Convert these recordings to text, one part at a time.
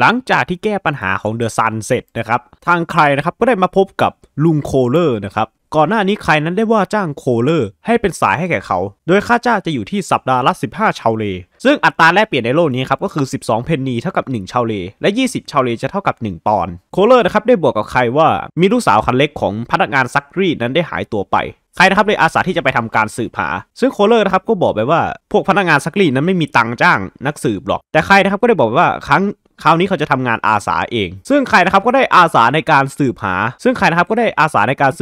หลังจากที่แก้ปัญหาของเดอะซันเสร็จนะครับทางใครนะครับก็ได้มาพบกับลุงโคเลอร์นะครับก่อนหน้านี้ใครนั้นได้ว่าจ้างโคเลอร์ให้เป็นสายให้แก่เขาโดยค่าจ้างจะอยู่ที่สัปดาห์ละ15ชาวเลซึ่งอัตราแลกเปลี่ยนในโลกนี้ครับก็คือ12เพนนีเท่ากับ1ชาวเลและ20ชาวเลจะเท่ากับ1ปอนด์โคเลอร์นะครับได้บอกกับใครว่ามีลูกสาวคันเล็กของพนักงานซักรีดนั้นได้หายตัวไปใครนะครับเลยอาสาที่จะไปทำการสืบหาซึ่งโคเลอร์นะครับก็บอกไปว่าพวกพนักงานซักรีดนั้นไม่มีตังจ้างนักสืบหรอกแต่ใครนะครับก็ได้บอกว่าคราวนี้เขาจะทำงานอาสาเองซึ่งใครนะครับก็ได้อาสาในการส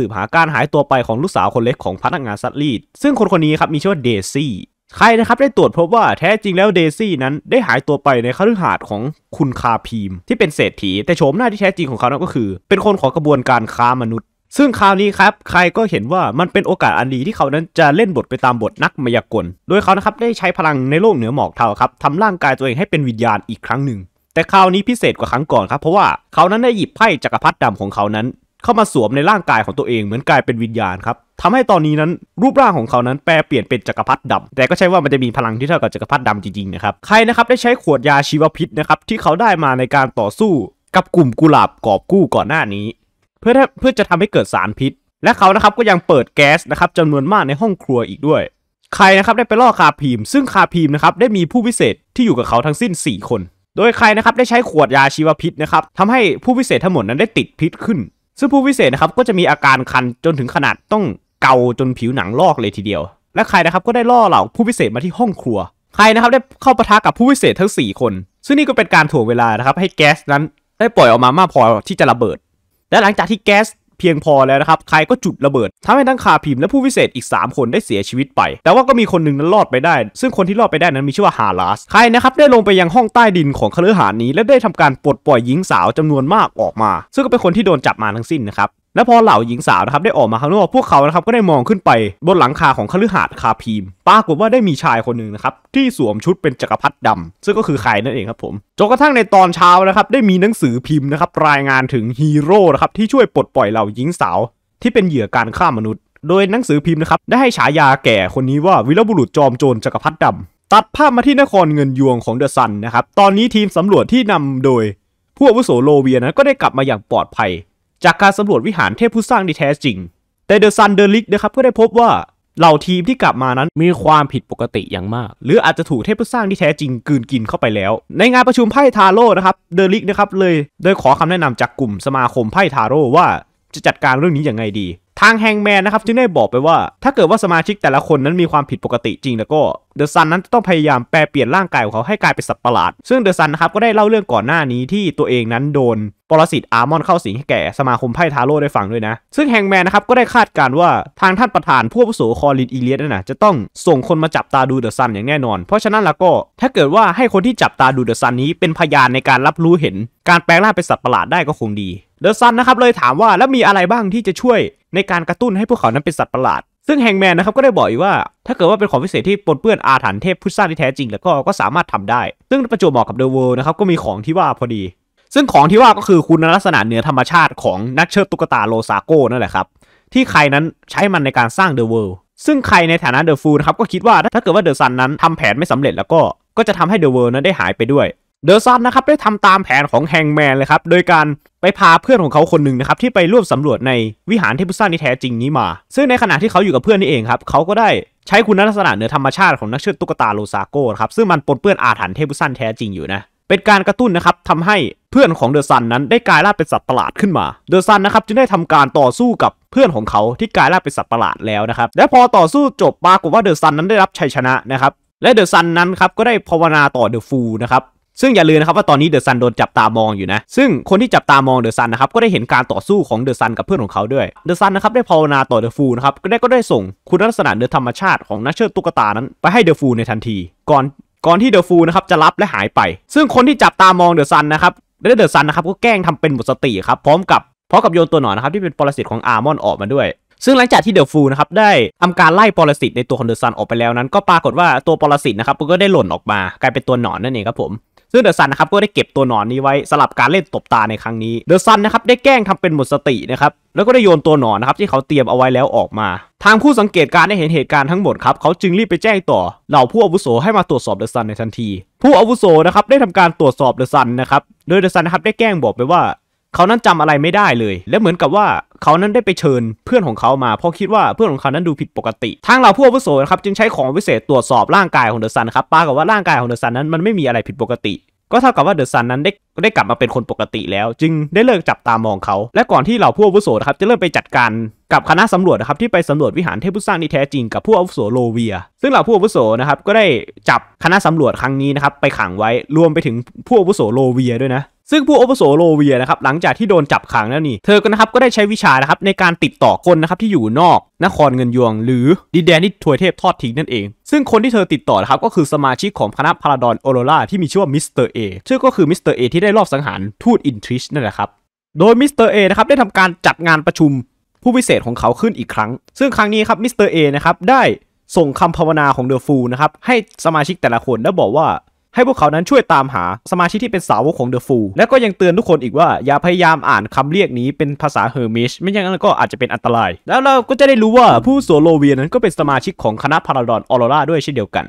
ืบหาการหายตัวไปของลูกสาวคนเล็กของพนักงานซักรีดซึ่งคนนี้ครับมีชื่อว่าเดซี่ใครนะครับได้ตรวจพบว่าแท้จริงแล้วเดซี่นั้นได้หายตัวไปในคฤหาสน์ของคุณคาพีมที่เป็นเศรษฐีแต่โฉมหน้าที่แท้จริงของเขานั้นก็คือเป็นคนของกระบวนการค้ามนุษย์ซึ่งคราวนี้ครับใครก็เห็นว่ามันเป็นโอกาสอันดีที่เขานั้นจะเล่นบทไปตามบทนักมายากลโดยเขานะครับได้ใช้พลังในโลกเหนือหมอกเทาครับทำร่างกายตัวเองให้เป็นวิญญาณอีกครั้งหนึ่งแต่คราวนี้พิเศษกว่าครั้งก่อนครับเพราะว่าเขานั้นได้หยิบไพ่จักรพรรดิดำของเขานั้นเข้ามาสวมในร่างกายของตัวเองเหมือนกลายเป็นวิญญาณครับทำให้ตอนนี้นั้นรูปร่างของเขานั้นแปรเปลี่ยนเป็นจักรพรรดิดำแต่ก็ใช่ว่ามันจะมีพลังที่เท่ากับจักรพรรดิดำจริงๆนะครับใครนะครับได้ใช้ขวดยาชีวพิษนะครับที่เขาได้มาในการต่อสู้กับกลุ่มกุหลาบกอบกู้ก่อนหน้านี้เพื่อจะทำให้เกิดสารพิษและเขานะครับก็ยังเปิดแก๊สนะครับจำนวนมากในห้องครัวอีกด้วยใครนะครับได้ไปล่อคาพีมซึ่งคาพีมนะครับได้มีผู้พิเศษที่อยู่กับเขาทั้งสิ้น4คนโดยใครนะครับได้ใช้ขวดยาชีวพิษนะครับทำให้ผู้พิเศษทั้งหมดนั้นได้ติดพิษขึ้นซึ่งผู้พิเศษนะครับก็จะมีอาการคันจนถึงขนาดต้องเกาจนผิวหนังลอกเลยทีเดียวและใครนะครับก็ได้ล่อเหล่าผู้พิเศษมาที่ห้องครัวใครนะครับได้เข้าปะทะกับผู้พิเศษทั้ง4คนซึ่งนี่ก็เป็นการถ่วงเวลานะครับให้แก๊สนั้นได้ปล่อยออกมามากพอที่จะระเบิดและหลังจากที่แก๊สเพียงพอแล้วนะครับใครก็จุดระเบิดทำให้ทั้งคาพิมและผู้พิเศษอีก3คนได้เสียชีวิตไปแต่ว่าก็มีคนหนึ่งนั้นรอดไปได้ซึ่งคนที่รอดไปได้นั้นมีชื่อว่าฮารัสใครนะครับได้ลงไปยังห้องใต้ดินของคฤหาสน์นี้และได้ทำการปลดปล่อยหญิงสาวจำนวนมากออกมาซึ่งก็เป็นคนที่โดนจับมาทั้งสิ้นนะครับและพอเหล่าหญิงสาวนะครับได้ออกมาข้างนอกพวกเขานะครับก็ได้มองขึ้นไปบนหลังคาของคฤหาสน์คาพิมปรากฏว่าได้มีชายคนหนึ่งนะครับที่สวมชุดเป็นจักรพรรดิดำซึ่งก็คือใครนั่นเองครับผมจนกระทั่งในตอนเช้านะครับได้มีหนังสือพิมพ์นะครับรายงานถึงฮีโร่นะครับที่ช่วยปลดปล่อยเหล่าหญิงสาวที่เป็นเหยื่อการฆ่ามนุษย์โดยหนังสือพิมพ์นะครับได้ให้ฉายาแก่คนนี้ว่าวีรบุรุษจอมโจรจักรพรรดิดำตัดภาพมาที่นครเงินยวงของเดอะซันนะครับตอนนี้ทีมสำรวจที่นำโดยผู้อาวุโสโลเวียนั้นก็ได้กลับมาอย่างปลอดภัยจากการสำรวจวิหารเทพผู้สร้างที่แท้จริงแต่เดอะซันเดอร์ลิกนะครับก็ได้พบว่าเหล่าทีมที่กลับมานั้นมีความผิดปกติอย่างมากหรืออาจจะถูกเทพผู้สร้างที่แท้จริงกลืนกินเข้าไปแล้วในงานประชุมไพ่ทาโร่นะครับเดอร์ลิกนะครับเลยได้ขอคำแนะนำจากกลุ่มสมาคมไพ่ทาโร่ว่าจะจัดการเรื่องนี้อย่างไงดีทางแฮงแมนนะครับจึงได้บอกไปว่าถ้าเกิดว่าสมาชิกแต่ละคนนั้นมีความผิดปกติจริงแล้วก็เดอะซันนั้นต้องพยายามแปลเปลี่ยนร่างกายของเขาให้กลายเป็นสัตว์ประหลาดซึ่งเดอะซันนะครับก็ได้เล่าเรื่องก่อนหน้านี้ที่ตัวเองนั้นโดนปรสิตอาร์มอนเข้าสิงให้แก่สมาคมไพ่ทาโร่ได้ฟังด้วยนะซึ่งแฮงแมนนะครับก็ได้คาดการว่าทางท่านประธานผู้อาวุโสคอลินอีเลียสน่ะจะต้องส่งคนมาจับตาดูเดอะซันอย่างแน่นอนเพราะฉะนั้นแล้วก็ถ้าเกิดว่าให้คนที่จับตาดูเดอะซันนี้เป็นพยานในการรับรู้เห็นการแปลงร่างเป็นสัตว์ประหลาดได้ก็คงดีเดอะซันนะครับเลยถามว่าแล้วมีอะไรบ้างที่จะช่วยในการกระตุ้นให้พวกเขานั้นเป็นสัตว์ประหลาดซึ่งแฮงแมนนะครับก็ได้บอกอีกว่าถ้าเกิดว่าเป็นของพิเศษที่ปนเปื้อนอาถรรพ์เทพผู้สร้างที่แท้จริงแล้วก็สามารถทำได้ซึ่งประจวบเหมาะกับเดอะเวิลด์นะครับก็มีของที่ว่าพอดีซึ่งของที่ว่าก็คือคุณลักษณะเหนือธรรมชาติของนักเชิดตุ๊กตาโลซาโก้นั่นแหละครับที่ใครนั้นใช้มันในการสร้างเดอะเวิลด์ซึ่งใครในฐานะเดอะฟูลนะครับก็คิดว่าถ้าเกิดว่าเดอะซันนั้นทำแผนไม่สำเร็จแล้วก็จะทำให้เดอะเวิลด์นั้นได้หายไปด้วยเดอะซันนะครับได้ทำตามแผนของแฮงแมนเลยครับโดยการไปพาเพื่อนของเขาคนหนึ่งนะครับที่ไปร่วมสำรวจในวิหารเทพผู้สร้างที่แท้จริงนี้มาซึ่งในขณะที่เขาอยู่กับเพื่อนนี่เองครับเขาก็ได้ใช้คุณลักษณะเหนือธรรมชาติของนักเชิดตุ๊กตาโลซาโก้ครับซึ่งมันปนเปื้อนอาถรรพ์เทพผู้สร้างแท้จริงอยู่นะเป็นการกระตุ้นนะครับทำให้เพื่อนของเดอะซันนั้นได้กลายร่างเป็นสัตว์ประหลาดขึ้นมาเดอะซันนะครับจึงได้ทำการต่อสู้กับเพื่อนของเขาที่กลายร่างเป็นสัตว์ประหลาดแล้วนะครับและพอต่อสู้จบปรากฏว่าเดอะซันนั้นได้รับชัยชนะนะครับและเดอะซันนั้นครับก็ได้ภาวนาต่อเดอะฟูลนะครับซึ่งอย่าลืมนะครับว่าตอนนี้เดอะซันโดนจับตามองอยู่นะซึ่งคนที่จับตามองเดอะซันนะครับก็ได้เห็นการต่อสู้ของเดอะซันกับเพื่อนของเขาด้วยเดอะซันนะครับได้ภาวนาต่อเดอะฟูลนะครับก็ได้ส่งคุณลักษณะเหนือธรรมชาติของนักเชิดตุ๊กตานั้นไปให้เดอะฟูลในทันทีก่อนที่เดอะฟูลนะครับจะรับและหายไปซึ่งคนที่จับตามองเดอะซันนะครับและเดอะซันนะครับก็แกล้งทำเป็นหมดสติครับพร้อมกับโยนตัวหนอนนะครับที่เป็นปรสิตของอาร์มอนออกมาด้วยซึ่งหลังจากที่เดอะฟูลนะครับได้ทำการไล่ปรสิตในตัวของเดอะซันออกไปแล้วนั้นก็ปรากฏว่าตัวปรสิตนะครับก็ได้หล่นออกมากลายเป็นตัวหนอนนั่นเองครับผม ซึ่งเดอะซันนะครับก็ได้เก็บตัวหนอนนี้ไว้สลับการเล่นตบตาในครั้งนี้เดอะซันนะครับได้แกล้งทำเป็นหมดสตินะครับแล้วก็ได้โยนตัวหนอนนะครับที่เขาเตรียมเอาไว้แล้วออกมาทางผู้สังเกตการได้เห็นเหตุการณ์ทั้งหมดครับเขาจึงรีบไปแจ้งต่อเหล่าผู้อาวุโสให้มาตรวจสอบเดอะซันในทันทีผู้อาวุโสนะครับได้ทำการตรวจสอบเดอะซันนะครับโดยเดอะซันนะครับได้แกล้งบอกไปว่าเขานั้นจำอะไรไม่ได้เลยและเหมือนกับว่าเขานั้นได้ไปเชิญเพื่อนของเขามาเพราะคิดว่าเพื่อนของเขานั้นดูผิดปกติทางเหล่าผู้อาวุโสนะครับจึงใช้ของวิเศษตรวจสอบร่างกายของเดอะซันครับปรากฏว่าร่างกายของเดอะซันนั้นมันไม่มีอะไรผิดปกติก็เท่ากับว่าเดอะซันนั้นได้กลับมาเป็นคนปกติแล้วจึงได้เลิกจับตามองเขาและก่อนที่เหล่าผู้อาวุโสนะครับจะเริ่มไปจัดการกับคณะสำรวจนะครับที่ไปสำรวจวิหารเทพผู้สร้างที่แท้จริงกับผู้อาวุโสโลเวียซึ่งเหล่าผู้อาวุโสนะครับก็ได้จับคณะสำรวจครั้งนี้นะครับไปขังไว้รวมไปถึงผู้อาวุโสโลเวียด้วยนะซึ่งผู้อาวุโสโลเวียนะครับหลังจากที่โดนจับขังแล้วนี่เธอก็นะครับก็ได้ใช้วิชานะครับในการติดต่อคนนะครับที่อยู่นอกนครเงินยวงหรือดินแดนที่ทวยเทพทอดทิ้งนั่นเองซึ่งคนที่เธอติดต่อนะครับก็คือสมาชิกของคณะพาราดอนออโรราที่มีชื่อว่ามิสเตอร์เอชื่อก็คือมิสเตอร์เอที่ได้ลอบสังหารทูตอินทริชนั่นแหละครับโดยมิสเตอร์เอนะครับได้ทำการจัดงานประชุมผู้พิเศษของเขาขึ้นอีกครั้งซึ่งครั้งนี้ครับมิสเตอร์เอนะครับได้ส่งคำภาวนาของเดอะฟูลนะครับให้สมาชิกแต่ละคนและบอกว่าให้พวกเขานั้นช่วยตามหาสมาชิกที่เป็นสาวกของเดอะฟูลและก็ยังเตือนทุกคนอีกว่าอย่าพยายามอ่านคำเรียกนี้เป็นภาษาเฮอร์มิชไม่อย่างนั้นก็อาจจะเป็นอันตรายแล้วเราก็จะได้รู้ว่าผู้โซโลเวียนั้นก็เป็นสมาชิกของคณะพาราดอนออโรราด้วยเช่นเดียวกัน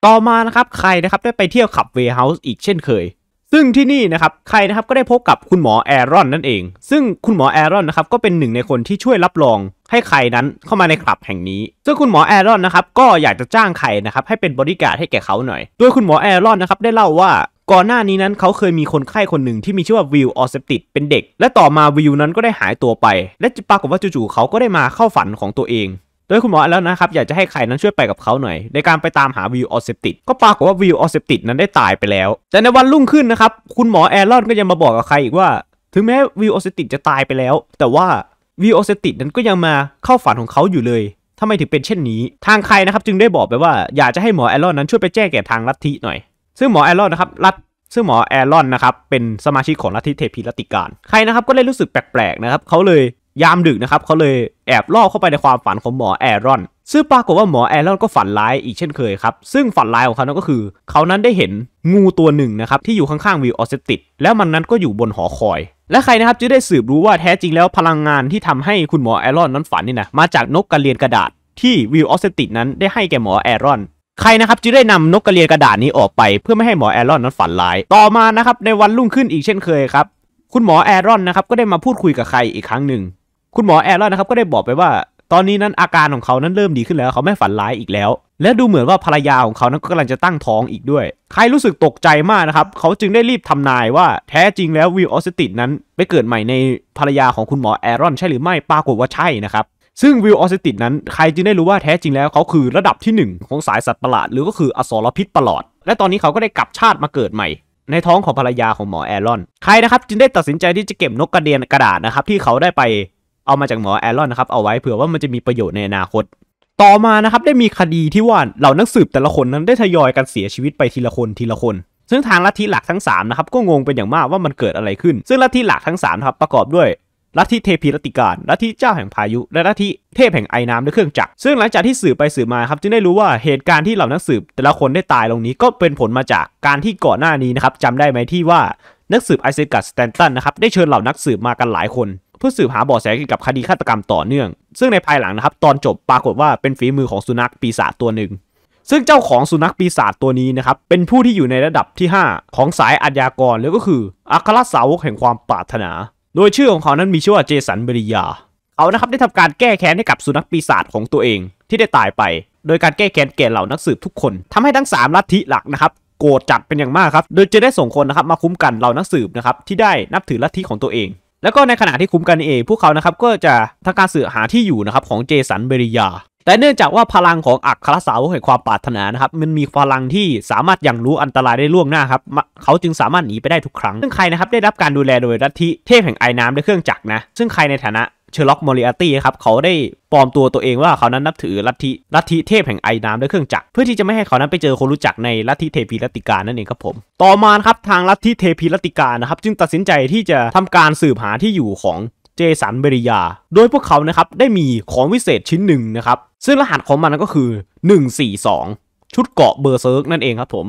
ต่อมานะครับใครนะครับได้ไปเที่ยวขับเวเฮาส์อีกเช่นเคยซึ่งที่นี่นะครับใครนะครับก็ได้พบกับคุณหมอแอรอนนั่นเองซึ่งคุณหมอแอรอนนะครับก็เป็นหนึ่งในคนที่ช่วยรับรองให้ใครนั้นเข้ามาในคลับแห่งนี้ซึ่งคุณหมอแอรอนนะครับก็อยากจะจ้างใครนะครับให้เป็นบริการให้แก่เขาหน่อยโดยคุณหมอแอรอนนะครับได้เล่าว่าก่อนหน้านี้นั้นเขาเคยมีคนไข้คนหนึ่งที่มีชื่อว่าวิลออเซปติดเป็นเด็กและต่อมาวิลนั้นก็ได้หายตัวไปและปรากฏว่าจู่ๆเขาก็ได้มาเข้าฝันของตัวเองโดยคุณหมอแล้วนะครับอยากจะให้ใครนั้นช่วยไปกับเขาหน่อยในการไปตามหาวิลออเซปติดก็ปรากฏว่าวิลออเซปติดนั้นได้ตายไปแล้วแต่ในวันรุ่งขึ้นนะครับคุณหมอแอรอนก็ยังมาบอกกับใครอีกว่าถึงแม้วิลออเซปติดจะตายไปแล้วแต่ว่าวิลออเซปติดนั้นก็ยังมาเข้าฝันของเขาอยู่เลยทำไมถึงเป็นเช่นนี้ทางใครนะครับจึงได้บอกไปว่าอยากจะให้หมอแอรอนนั้นช่วยไปแจ้งแก่ทางลัทธิหน่อยซึ่งหมอแอรอนนะครับเป็นสมาชิกของลัทธิเทพีรัตติการใครนะครับก็เลยรู้สึกแปลกๆนะครับเขาเลยยามดึกนะครับเขาเลยแอบล่อเข้าไปในความฝันของหมอแอรอนซึ่งปรากฏว่าหมอแอรอนก็ฝันร้ายอีกเช่นเคยครับซึ่งฝันร้ายของเขานั้นก็คือเขานั้นได้เห็นงูตัวหนึ่งนะครับที่อยู่ข้างๆวิลออเซปติดแล้วมันนั้นก็อยู่บนหอคอยและใครนะครับจะได้สืบรู้ว่าแท้จริงแล้วพลังงานที่ทำให้คุณหมอแอรอนนั้นฝันนี่นะมาจากนกกระเรียนกระดาษที่วิลออเซปติดนั้นได้ให้แก่หมอแอรอนใครนะครับจึงได้นำนกกระเรียนกระดาษนี้ออกไปเพื่อไม่ให้หมอแอรอนนั้นฝันร้ายต่อมานะครับในวันรุ่งขึ้นอีกเช่นเคยครับคุณหมอแอรอนนะครับก็ได้มาพูดคุยกับใครอีกครั้งหนึ่งคุณหมอแอรอนนะครับก็ได้บอกไปว่าตอนนี้นั้นอาการของเขานั้นเริ่มดีขึ้นแล้วเขาไม่ฝันร้ายอีกแล้วและดูเหมือนว่าภรรยาของเขานั้นก็กำลังจะตั้งท้องอีกด้วยใครรู้สึกตกใจมากนะครับเขาจึงได้รีบทำนายว่าแท้จริงแล้ววิลออเซปติดนั้นไปเกิดใหม่ในภรรยาของคุณหมอแอรอนใช่หรือไม่ปรากฏว่าใช่นะครับซึ่งวิลออเซปติดนั้นใครจึงได้รู้ว่าแท้จริงแล้วเขาคือระดับที่1ของสายสัตว์ประหลาดหรือก็คืออสรพิษประหลอดและตอนนี้เขาก็ได้กลับชาติมาเกิดใหม่ในท้องของภรรยาของหมอแอรอนใครนะครับจึงได้ตัดสินใจที่จะเก็บนกกระเรียนกระดาษนะครับที่เขาได้ไปเอามาจากหมอแอรอนนะครับเอาไว้เผื่อว่ามันจะมีประโยชน์ในอนาคตต่อมานะครับได้มีคดีที่ว่าเหล่านักสืบแต่ละคนนั้นได้ทยอยกันเสียชีวิตไปทีละคนซึ่งทางลัทธิหลักทั้ง3นะครับก็งงเป็นอย่างมากว่ามันเกิดอะไรขึ้นซึ่งลัทธิหลักทั้ง3ครับประกอบด้วยลัทธิเทพีรัตติการลัทธิเจ้าแห่งพายุและลัทธิเทพแห่งไอน้ำและเครื่องจักรซึ่งหลังจากที่สืบไปสืบมาครับจึงได้รู้ว่าเหตุการณ์ที่เหล่านักสืบแต่ละคนได้ตายลงนี้ก็เป็นผลมาจากการที่ก่อนหน้านี้นะครับจำได้ไหมที่ว่านักสืบไอเซกัสสแตนตันนะครับได้เชิญเหล่านักสืบมากันหลายคนเพื่อสืบหาเบาะแสเกี่ยวกับคดีฆาตกรรมต่อเนื่องซึ่งในภายหลังนะครับตอนจบปรากฏว่าเป็นฝีมือของสุนัขปีศาจตัวหนึ่งซึ่งเจ้าของสุนัขปีศาจตัวนี้นะครับเป็นผู้ที่อยู่ในระดับที่5ของสายอาชญากรหรือก็คืออัครสาวกแห่งความปรารถนาโดยชื่อของเขานั้นมีชื่อว่าเจสันเบริยาเขานะครับได้ทำการแก้แค้นให้กับสุนัขปีศาจของตัวเองที่ได้ตายไปโดยการแก้แค้นแก่เหล่านักสืบทุกคนทำให้ทั้ง3ลัทธิหลักนะครับโกรธจัดเป็นอย่างมากครับโดยจะได้ส่งคนนะครับมาคุ้มกันเหล่านักสืบนะครับที่ได้นับถือลัทธิของตัวเองแล้วก็ในขณะที่คุ้มกันเองพวกเขานะครับก็จะทำการสืบหาที่อยู่นะครับของเจสันเบริยาแต่เนื่องจากว่าพลังของอัครสาวกแห่งความปรารถนานะครับมันมีพลังที่สามารถยังรู้อันตรายได้ล่วงหน้าครับเขาจึงสามารถหนีไปได้ทุกครั้งซึ่งใครนะครับได้รับการดูแลโดยลัทธิเทพแห่งไอน้ำและเครื่องจักรนะซึ่งใครในฐานะเชอร์ล็อกมอริอาร์ตี้ครับเขาได้ปลอมตัวเองว่าเขานั้นนับถือลัทธิเทพแห่งไอน้ำและเครื่องจักรเพื่อที่จะไม่ให้เขานั้นไปเจอคนรู้จักในลัทธิเทพีรัตติการนั่นเองครับผมต่อมาครับทางลัทธิเทพีรัตติการนะครับจึงตัดสินใจที่จะทำการสืบหาที่อยู่ของเจสันเบริยาโดยพวกเขานะครับได้มีของวิเศษชิ้นหนึ่งนะครับซึ่งรหัสของมันก็คือ142ชุดเกาะเบอร์เซิร์กนั่นเองครับผม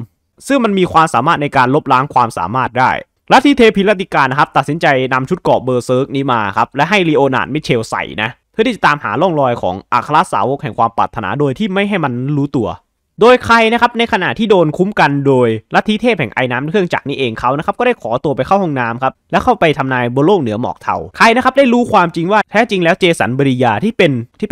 ซึ่งมันมีความสามารถในการลบล้างความสามารถได้ลัทธิเทพีลัทธิการนะครับตัดสินใจนำชุดเกราะเบอร์เซิร์กนี้มาครับและให้ลีโอนาร์ด มิเชลใส่นะเพื่อที่จะตามหาร่องรอยของอัครสาวกแห่งความปรารถนาโดยที่ไม่ให้มันรู้ตัวโดยใครนะครับในขณะที่โดนคุ้มกันโดยลัทธิเทพแห่งไอ้น้ำเครื่องจักรนี้เองเขานะครับก็ได้ขอตัวไปเข้าห้องน้ำครับและเข้าไปทำนายบนโลกเหนือหมอกเทาใครนะครับได้รู้ความจริงว่าแท้จริงแล้วเจสัน บริยาที่เป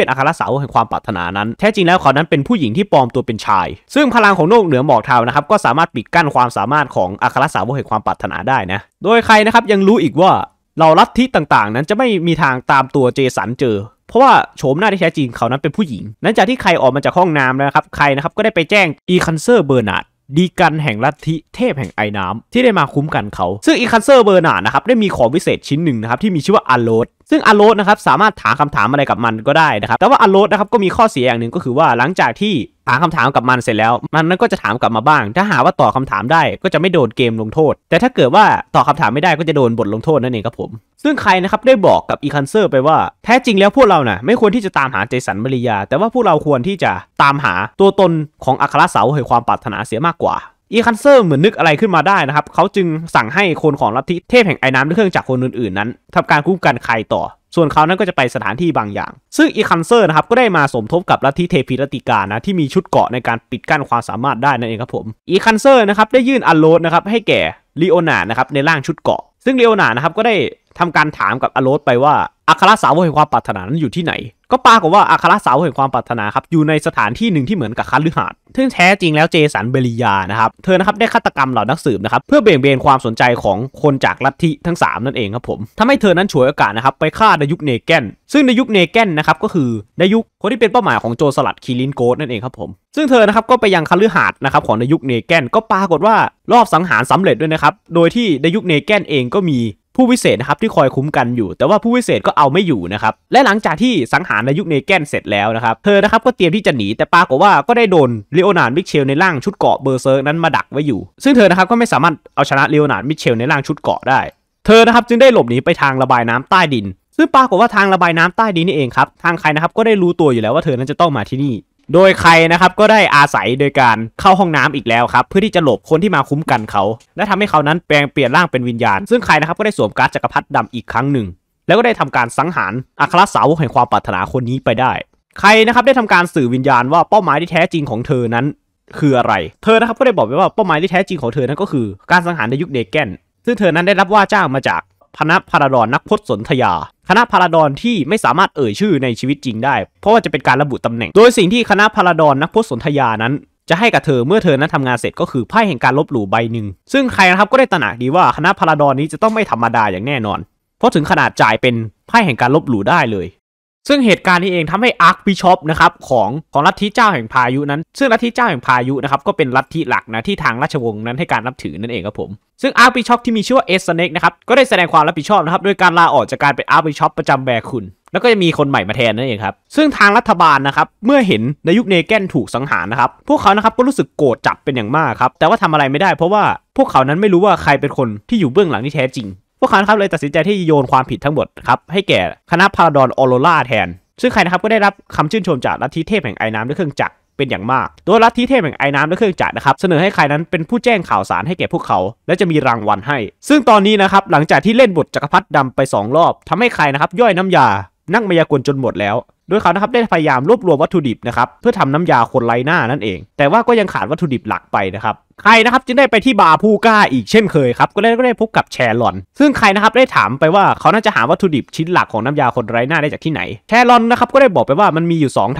็นอัครสาวกแห่งความปรารถนานั้นแท้จริงแล้วเขานั้นเป็นผู้หญิงที่ปลอมตัวเป็นชายซึ่งพลังของโลกเหนือหมอกเทานะครับก็สามารถปิดกั้นความสามารถของอัครสาวกแห่งความปรารถนาได้นะโดยใครนะครับยังรู้อีกว่าเหล่าลัทธิต่างๆนั้นจะไม่มีทางตามตัวเจสันเจอเพราะว่าโฉมหน้าที่แท้จริงเขานั้นเป็นผู้หญิงหลังจากที่ใครออกมาจากห้องน้ำนะครับใครนะครับก็ได้ไปแจ้งอีคันเซอร์เบอร์นาร์ดดีกันแห่งลัทธิเทพแห่งไอ้น้ำที่ได้มาคุ้มกันเขาซึ่งอีคันเซอร์เบอร์นาร์ดนะครับได้มีของพิเศษชิ้นหนึ่งนะครับที่มีชื่อว่าอัลโลดซึ่งอัลโลดนะครับสามารถถามคำถามอะไรกับมันก็ได้นะครับแต่ว่าอัลโลดนะครับก็มีข้อเสียอย่างหนึ่งก็คือว่าหลังจากที่ถามคำถามกับมันเสร็จแล้วมันนั้นก็จะถามกลับมาบ้างถ้าหาว่าตอบคำถามได้ก็จะไม่โดนเกมลงโทษแต่ถ้าเกิดว่าตอบคำถามไม่ได้ก็จะโดนบทลงโทษนั่นเองครับผมซึ่งใครนะครับได้บอกกับอีคันเซอร์ไปว่าแท้จริงแล้วพวกเราน่ะไม่ควรที่จะตามหาเจสัน บริยาแต่ว่าพวกเราควรที่จะตามหาตัวตนของอัครสาวกแห่งความปรารถนาเสียมากกว่าอีคันเซอร์เหมือนนึกอะไรขึ้นมาได้นะครับเขาจึงสั่งให้คนของลัทธิเทพแห่งไอ้น้ำและเครื่องจักรคนอื่นๆนั้นทำการคุ้มกันใครต่อส่วนเขานั้นก็จะไปสถานที่บางอย่างซึ่งอีคันเซอร์นะครับก็ได้มาสมทบกับลัทธิเทพีลัทธิกานะที่มีชุดเกราะในการปิดกั้นความสามารถได้นั่นเองครับผมอีคันเซอร์นะครับได้ยื่นอัลโลดนะครับให้แก่ลีโอนาร์ดนะครับในร่างชุดเกราะซึ่งลีโอนาร์ดนะครับก็ได้ทำการถามกับอัลโลดไปว่าอัครสาวกแห่งความปรารถนานั้นอยู่ที่ไหนก็ปรากฏว่าอัครสาวกแห่งความปรารถนาครับอยู่ในสถานที่หนึ่งที่เหมือนกับคฤหาสน์ซึ่งแท้จริงแล้วเจสัน บริยานะครับเธอนะครับได้ฆาตกรรมเหล่านักสืบนะครับเพื่อเบี่ยงเบนความสนใจของคนจากลัทธิทั้ง3นั่นเองครับผมทำให้เธอนั้นฉวยโอกาสนะครับไปฆ่าดายุคเนแกนซึ่งดายุคเนแกนนะครับก็คือดายุคคนที่เป็นเป้าหมายของโจรสลัดคีรินโกสนั่นเองครับผมซึ่งเธอนะครับก็ไปยังคฤหาสน์นะครับของดายุคเนแกนก็ปรากฏว่ารอบสังหารสำเร็จด้วยนะครับโดยที่ดายุคเนแกนเองก็มีผู้วิเศษนะครับที่คอยคุ้มกันอยู่แต่ว่าผู้วิเศษก็เอาไม่อยู่นะครับและหลังจากที่สังหารดายุคเนแกนเสร็จแล้วนะครับเธอนะครับก็เตรียมที่จะหนีแต่ปรากฏว่าก็ได้โดนเลโอนาร์ด มิเชลในร่างชุดเกราะเบอร์เซิร์กนั้นมาดักไว้อยู่ซึ่งเธอนะครับก็ไม่สามารถเอาชนะเลโอนาร์ด มิเชลในร่างชุดเกราะได้เธอนะครับจึงได้หลบหนีไปทางระบายน้ำใต้ดินซึ่งปรากฏว่าทางระบายน้ำใต้ดินนี่เองครับทางใครนะครับก็ได้รู้ตัวอยู่แล้วว่าเธอนั้นจะต้องมาที่นี่โดยใครนะครับก็ได้อาศัยโดยการเข้าห้องน้ำอีกแล้วครับเพื่อที่จะหลบคนที่มาคุ้มกันเขาและทำให้เขานั้นแปลงเปลี่ยนร่างเป็นวิญญาณซึ่งใครนะครับก็ได้สวมการ์ดจักรพรรดิดำอีกครั้งหนึ่งแล้วก็ได้ทำการสังหารอัครสาวกแห่งความปรารถนาคนนี้ไปได้ใครนะครับได้ทำการสื่อวิญญาณว่าเป้าหมายที่แท้จริงของเธอนั้นคืออะไรเธอนะครับก็ได้บอกไปว่าเป้าหมายที่แท้จริงของเธอนั้นก็คือการสังหารในยุคเดแกนซึ่งเธอนั้นได้รับว่าจ้างมาจากคณะพาราดอนนักพจน์สนธยาคณะพาราดอนที่ไม่สามารถเอ่ยชื่อในชีวิตจริงได้เพราะว่าจะเป็นการระบุตำแหน่งโดยสิ่งที่คณะพาราดอนนักพจน์สนธยานั้นจะให้กับเธอเมื่อเธอนั้นทำงานเสร็จก็คือไพ่แห่งการลบหลู่ใบหนึ่งซึ่งใครนะครับก็ได้ตระหนักดีว่าคณะพาราดอนนี้จะต้องไม่ธรรมดาอย่างแน่นอนเพราะถึงขนาดจ่ายเป็นไพ่แห่งการลบหลู่ได้เลยซึ่งเหตุการณ์นี้เองทำให้อาร์คบิชอปนะครับของลัทธิเจ้าแห่งพายุนั้นซึ่งลัทธิเจ้าแห่งพายุนะครับก็เป็นลัทธิหลักนะที่ทางราชวงศ์นั้นให้การนับถือนั่นเองครับผมซึ่งอาร์คบิชอปที่มีชื่อว่าเอสเน็กนะครับก็ได้แสดงความรับผิดชอบนะครับโดยการลาออกจากการเป็นอาร์คบิชอปประจำแบกคุณแล้วก็จะมีคนใหม่มาแทนนั่นเองครับซึ่งทางรัฐบาลนะครับเมื่อเห็นดายุคเนแกนถูกสังหารนะครับพวกเขานะครับก็รู้สึกโกรธจับเป็นอย่างมากครับแต่ว่าทำอะไรไม่ได้เพราะว่าพวกเขานั้นไม่รู้ว่าใครเป็นคนที่อยู่เบื้องหลังที่แท้จริงพวกเขาครับเลยตัดสินใจที่โยนความผิดทั้งหมดครับให้แก่คณะพาราดอนออโรราแทนซึ่งใครนะครับก็ได้รับคำชื่นชมจากลัทธิเทพแห่งไอ้น้ำและเครื่องจักรเป็นอย่างมากโดยลัทธิเทพแห่งไอ้น้ำและเครื่องจักรนะครับเสนอให้ใครนั้นเป็นผู้แจ้งข่าวสารให้แก่พวกเขาและจะมีรางวัลให้ซึ่งตอนนี้นะครับหลังจากที่เล่นบทจักรพรรดิดำไป2รอบทำให้ใครนะครับย่อยน้ำยานักมายากลจนหมดแล้วโดยเขานะครับได้พยายามรวบรวมวัตถุดิบนะครับเพื่อทำน้ำยาคนไร้หน้านั่นเองแต่ว่าก็ยังขาดวัตถุดิบหลักไปนะครับใครนะครับจึงได้ไปที่บาร์ผู้กล้าอีกเช่นเคยครับก็ได้พบกับแชรอนซึ่งใครนะครับได้ถามไปว่าเขาน่าจะหาวัตถุดิบชิ้นหลักของน้ำยาคนไร้หน้าได้จากที่ไหนแชรอนนะครับก็ได้บอกไปว่ามันมีอยู่2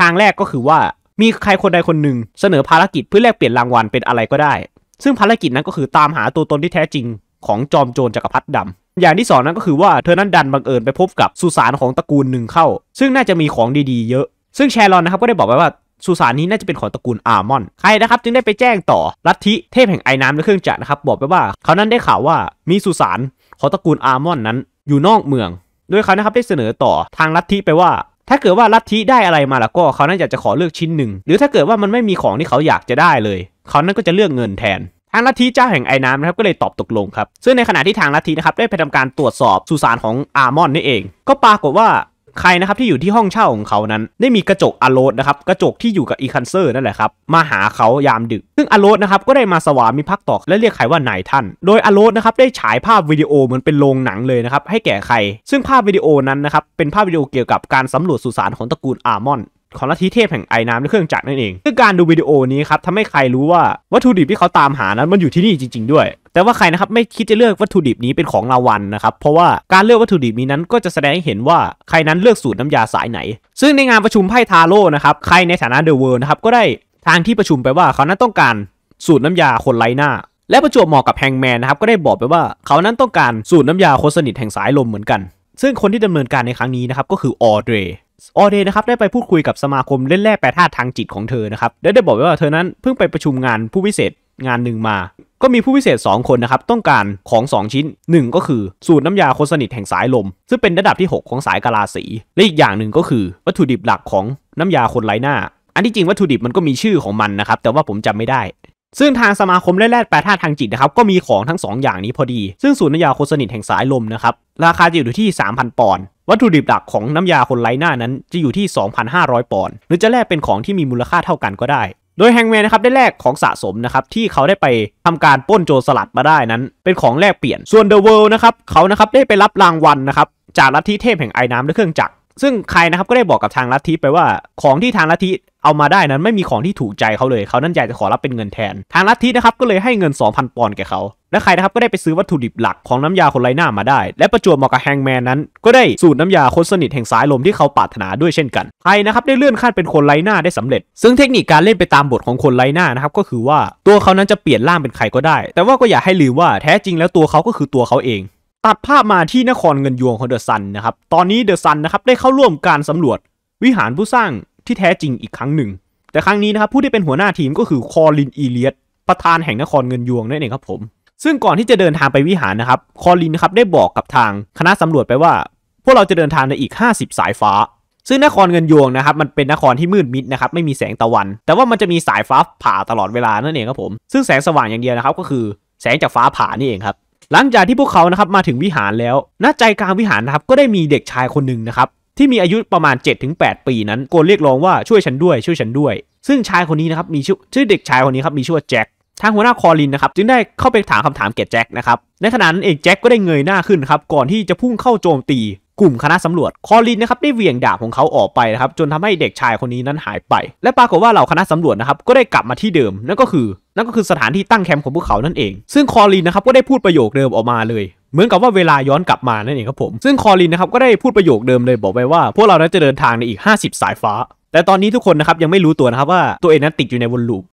ทางแรกก็คือว่ามีใครคนใดคนหนึ่งเสนอภารกิจเพื่อแลกเปลี่ยนรางวัลเป็นอะไรก็ได้ซึ่งภารกิจนั้นก็คือตามหาตัวตนที่แท้จริงของจอมโจรจักรพรรดิดำอย่างที่2นั้นก็คือว่าเธอนั้นดันบังเอิญไปพบกับสุสานของตระกูลหนึ่งเข้าซึ่งน่าจะมีของดีๆเยอะซึ่งแชรอนนะครับก็ได้บอกไว้ว่าสุสานนี้น่าจะเป็นของตระกูลอาร์มอนใครนะครับจึงได้ไปแจ้งต่อลัทธิเทพแห่งไอ้น้ำและเครื่องจักรนะครับบอกไปว่าเขานั้นได้ข่าวว่ามีสุสานของตระกูลอาร์มอนนั้นอยู่นอกเมืองโดยเขานะครับได้เสนอต่อทางลัทธิไปว่าถ้าเกิดว่าลัทธิได้อะไรมาแล้วก็เขานั้นอยากจะขอเลือกชิ้นหนึ่งหรือถ้าเกิดว่ามันไม่มีของที่เขาอยากจะได้เลยเขานั้นก็จะเลือกเงินแทนทางลัทธิเจ้าแห่งไอ้น้ำนะครับก็เลยตอบตกลงครับซึ่งในขณะที่ทางลัทธินะครับได้ไปทำการตรวจสอบสุสานของอาร์มอนนี่เองก็ปรากฏว่า ใครนะครับที่อยู่ที่ห้องเช่าของเขานั้นได้มีกระจกอโรสนะครับกระจกที่อยู่กับอีคันเซอร์นั่นแหละครับมาหาเขายามดึกซึ่งอโรสนะครับก็ได้มาสวามิภักดิ์ต่อและเรียกใครว่านายท่านโดยอโรสนะครับได้ฉายภาพวิดีโอเหมือนเป็นโรงหนังเลยนะครับให้แก่ใครซึ่งภาพวิดีโอนั้นนะครับเป็นภาพวิดีโอเกี่ยวกับการสำรวจสุสานของตระกูลอารมอนของลัทธิเทพแห่งไอ้น้ำในเครื่องจักรนั่นเองซึ่งการดูวิดีโอนี้ครับทำให้ใครรู้ว่าวัตถุดิบที่เขาตามหานั้นมันอยู่ที่นี่จริงๆด้วยแต่ว่าใครนะครับไม่คิดจะเลือกวัตถุดิบนี้เป็นของรางวัลนะครับเพราะว่าการเลือกวัตถุดิบนี้นั้นก็จะแสดงให้เห็นว่าใครนั้นเลือกสูตรน้ำยาสายไหนซึ่งในงานประชุมไพ่ทาโร่นะครับใครในฐานะเดอะเวิลด์นะครับก็ได้ทางที่ประชุมไปว่าเขานั้นต้องการสูตรน้ำยาคนไร้หน้าและประจวบเหมาะกับแฮงแมนนะครับก็ได้บอกไปว่าเขานั้นต้องการสูตรน้ำยาคนสนิทแห่งสายลมเหมือนกันซึ่งคนที่ดำเนินการในครั้งนี้นะครับก็คือออเดนะครับได้ไปพูดคุยกับสมาคมเล่นแร่แปรธาตุทางจิตของเธอนะครับและได้บอกว่าเธอนั้นเพิ่งไปประชุมงานผู้พิเศษงานหนึ่งมาก็มีผู้พิเศษ2คนนะครับต้องการของ2ชิ้น1ก็คือสูตรน้ำยาคนสนิทแห่งสายลมซึ่งเป็นระดับที่6ของสายกาลาสีและอีกอย่างหนึ่งก็คือวัตถุดิบหลักของน้ำยาคนไร้หน้าอันที่จริงวัตถุดิบมันก็มีชื่อของมันนะครับแต่ว่าผมจำไม่ได้ซึ่งทางสมาคมเล่นแร่แปรธาตุทางจิตนะครับก็มีของทั้ง2อย่างนี้พอดีซึ่งสูตรน้ำยาคนสนิทแห่งสายลมนะครับราคาจะอยู่ที่ 3,000 ปอนด์วัตถุดิบหลักของน้ำยาคนไร้หน้านั้นจะอยู่ที่ 2,500 ปอนด์หรือจะแลกเป็นของที่มีมูลค่าเท่ากันก็ได้โดยแฮงแมนนะครับได้แลกของสะสมนะครับที่เขาได้ไปทำการปล้นโจรสลัดมาได้นั้นเป็นของแลกเปลี่ยนส่วนเดอะเวิลด์นะครับเขานะครับได้ไปรับรางวัลนะครับจากลัทธิเทพแห่งไอ้น้ำและเครื่องจักรซึ่งใครนะครับก็ได้บอกกับทางลัทธิไปว่าของที่ทางลัทธิเอามาได้นั้นไม่มีของที่ถูกใจเขาเลยเขานั่นอยากจะขอรับเป็นเงินแทนทางลัทธินะครับก็เลยให้เงิน 2,000 ปอนด์แก่เขาและใครนะครับก็ได้ไปซื้อวัตถุดิบหลักของน้ำยาคนไร้หน้ามาได้และประจวบเหมาะกับแฮงแมนนั้นก็ได้สูตรน้ำยาคนสนิทแห่งสายลมที่เขาปรารถนาด้วยเช่นกันใครนะครับได้เลื่อนขั้นเป็นคนไร้หน้าได้สำเร็จซึ่งเทคนิคการเล่นไปตามบทของคนไร้หน้านะครับก็คือว่าตัวเขานั้นจะเปลี่ยนร่างเป็นใครก็ได้แต่ว่าก็อย่าให้ลืมว่าแท้จริงแล้วตัวเขาก็คือตัวเขาเองตัดภาพมาที่นครเงินยวงของเดอะซันนะครับตอนนี้เดอะซันนะครับได้เข้าร่วมการสำรวจวิหารผู้สร้างที่แท้จริงอีกครั้งหนึ่งแต่ครั้งนี้นะครับผู้ที่เป็นหัวหน้าทีมก็คือคอลินอีเลียสประธานแห่งนครเงินยวงนั่นเองครับผมซึ่งก่อนที่จะเดินทางไปวิหารนะครับคอลินนะครับได้บอกกับทางคณะสำรวจไปว่าพวกเราจะเดินทางในอีก50สายฟ้าซึ่งนครเงินยวงนะครับมันเป็นนครที่มืดมิดนะครับไม่มีแสงตะวันแต่ว่ามันจะมีสายฟ้าผ่าตลอดเวลานั่นเองครับผมซึ่งแสงสว่างอย่างเดียวนะครับก็คือแสงจากฟ้าผ่านี่เองครับหลังจากที่พวกเขานะครับมาถึงวิหารแล้วณใจกลางวิหารนะครับก็ได้มีเด็กชายคนหนึ่งนะครับที่มีอายุประมาณ 7-8 ปีนั้นโกนเรียกร้องว่าช่วยฉันด้วยซึ่งชายคนนี้นะครับมีชื่อเด็กชายคนนี้ครับมีชื่อว่าแจ็คทางหัวหน้าคอลินนะครับจึงได้เข้าไปถามคำถามแก่แจ็คนะครับในขณะนั้นเองแจ็คก็ได้เงยหน้าขึ้นครับก่อนที่จะพุ่งเข้าโจมตีกลุ่มคณะสำรวจคอลินนะครับได้เหวี่ยงดาบของเขาออกไปนะครับจนทำให้เด็กชายคนนี้นั้นหายไปและปรากฏว่าเหล่าคณะสำรวจนะครับก็ได้กลับมาที่เดิมนั่นก็คือสถานที่ตั้งแคมป์ของพวกเขานั่นเองซึ่งคอลินนะครับก็ได้พูดประโยคเดิมออกมาเลยเหมือนกับว่าเวลาย้อนกลับมานั่นเองครับผมซึ่งคอลินนะครับก็ได้พูดประโยคเดิมเลยบอกไปว่าพวกเราจะเดินทางในอีก50สายฟ้าแต่ตอนนี้ทุกคนนะครับยังไม่รู้ตัวนะครับว่าตัวเองนั้นติดอยู่ในวนลูป